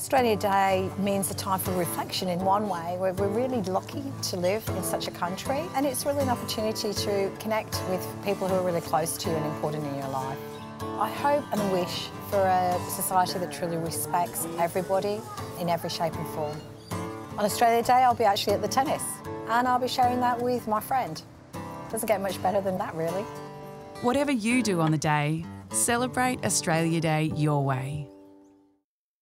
Australia Day means a time for reflection in one way. We're really lucky to live in such a country, and it's really an opportunity to connect with people who are really close to you and important in your life. I hope and wish for a society that truly respects everybody in every shape and form. On Australia Day, I'll be actually at the tennis, and I'll be sharing that with my friend. Doesn't get much better than that, really. Whatever you do on the day, celebrate Australia Day your way.